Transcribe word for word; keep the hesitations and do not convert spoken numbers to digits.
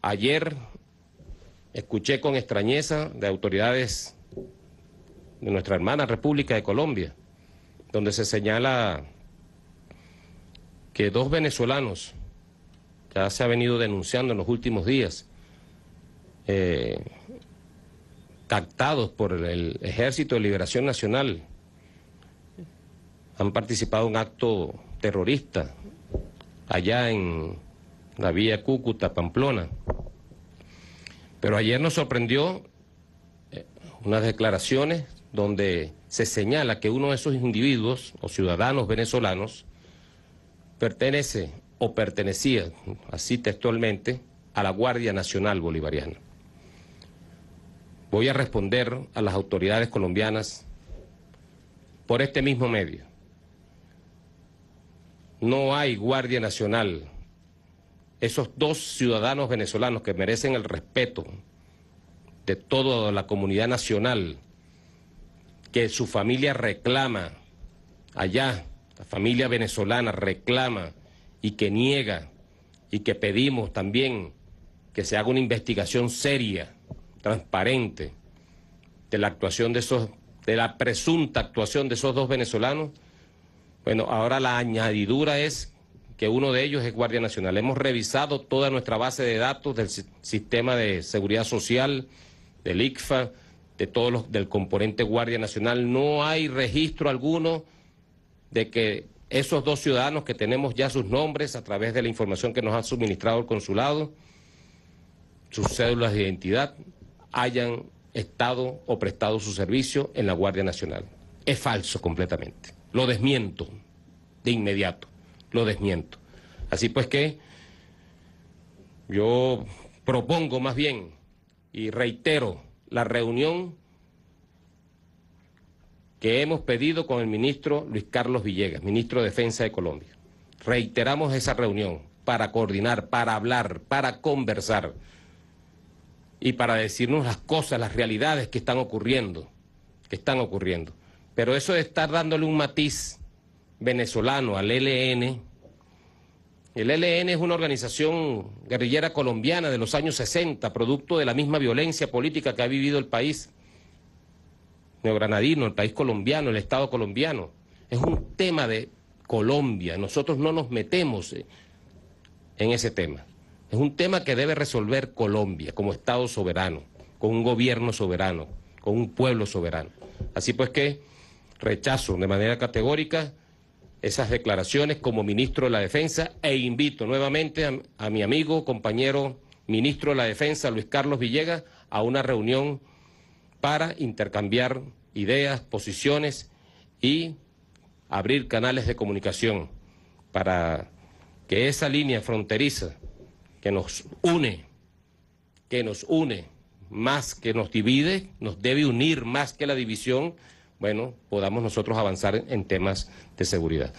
Ayer escuché con extrañeza de autoridades de nuestra hermana República de Colombia, donde se señala que dos venezolanos, ya se ha venido denunciando en los últimos días, eh, captados por el Ejército de Liberación Nacional, han participado en un acto terrorista allá en la vía Cúcuta, Pamplona. Pero ayer nos sorprendió unas declaraciones donde se señala que uno de esos individuos o ciudadanos venezolanos pertenece o pertenecía, así textualmente, a la Guardia Nacional Bolivariana. Voy a responder a las autoridades colombianas por este mismo medio. No hay Guardia Nacional. Esos dos ciudadanos venezolanos que merecen el respeto de toda la comunidad nacional, que su familia reclama allá, la familia venezolana reclama y que niega, y que pedimos también que se haga una investigación seria, transparente, de la actuación de esos, de la presunta actuación de esos dos venezolanos. Bueno, ahora la añadidura es que uno de ellos es Guardia Nacional. Hemos revisado toda nuestra base de datos del sistema de seguridad social, del I C F A, de todos los, del componente Guardia Nacional. No hay registro alguno de que esos dos ciudadanos, que tenemos ya sus nombres a través de la información que nos ha suministrado el consulado, sus cédulas de identidad, hayan estado o prestado su servicio en la Guardia Nacional. Es falso completamente. Lo desmiento de inmediato, lo desmiento. Así pues que yo propongo más bien y reitero la reunión que hemos pedido con el ministro Luis Carlos Villegas, ministro de Defensa de Colombia. Reiteramos esa reunión para coordinar, para hablar, para conversar y para decirnos las cosas, las realidades que están ocurriendo, que están ocurriendo. Pero eso de estar dándole un matiz venezolano al E L N, el E L N es una organización guerrillera colombiana de los años sesenta, producto de la misma violencia política que ha vivido el país neogranadino, el país colombiano, el Estado colombiano. Es un tema de Colombia, nosotros no nos metemos en ese tema. Es un tema que debe resolver Colombia como Estado soberano, con un gobierno soberano, con un pueblo soberano. Así pues que rechazo de manera categórica esas declaraciones como ministro de la Defensa e invito nuevamente a, a mi amigo, compañero, ministro de la Defensa, Luis Carlos Villegas, a una reunión para intercambiar ideas, posiciones y abrir canales de comunicación para que esa línea fronteriza que nos une, que nos une más que nos divide, nos debe unir más que la división, bueno, podamos nosotros avanzar en temas de seguridad.